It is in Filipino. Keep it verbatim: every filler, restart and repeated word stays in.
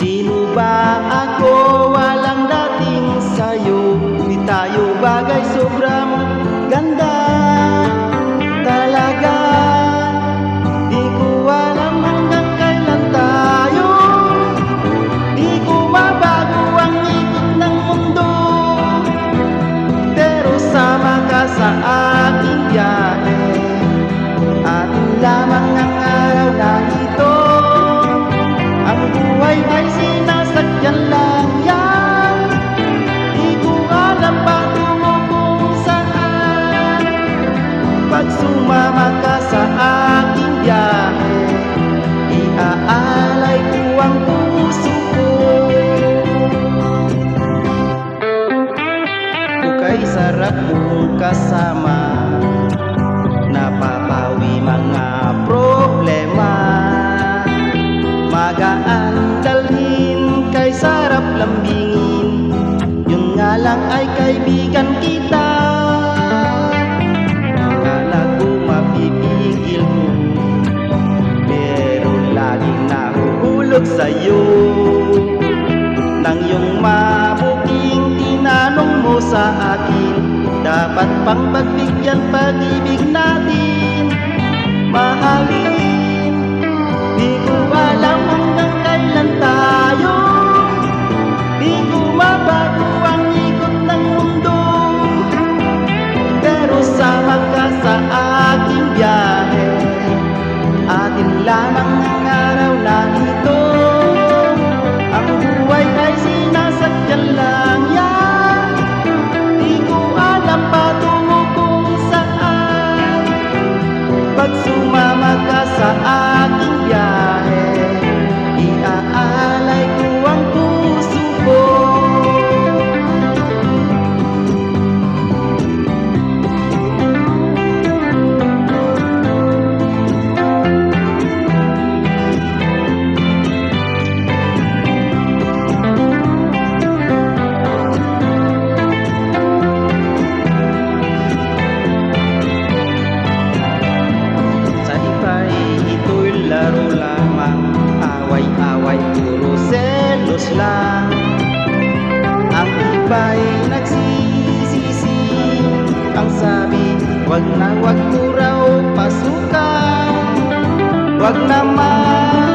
Sino ba ako? Walang dating sa'yo. Di tayo bagay, sobrang ganda talaga. Di ko alam hanggang kailan tayo. Di ko mabago ang ikot ng mundo. Pero sama ka sa aking biyahe. Atin lamang ang araw na ito. Ang buhay ay sinasakyan lang yan. Di ko alam patungo kung saan. Pag sumama ka sa aking biyahe, iaalay ko ang puso ko. Kukay sarap mong kasama, napapawi mga problema. Magaan dalhin kay sarap lambingin. Yun nga lang ay kaibigan kita. Akala ko mapipigil mo, pero laging nahuhulog sa'yo. Nang yung mabuking tinanong mo sa akin, dapat pang pagbigyan pag-ibig natin. Mahalin, di ko alam hanggang kailan tayo. Di ko mabago ang ikot ng mundo. Pero sama ka sa aking biyahe. Atin lamang ang araw na ito. Ang buhay ay sinasakyan lang yan. Di ko alam patungo kung saan. Pag sumama ka sa aking biyahe, iaalay ko ang puso ko. Sa iba'y ito'y laro lamang, away-away puro selos lang. Ang iba'y nagsisisi, ang sabi wag na wag mo raw pasukan. Wag naman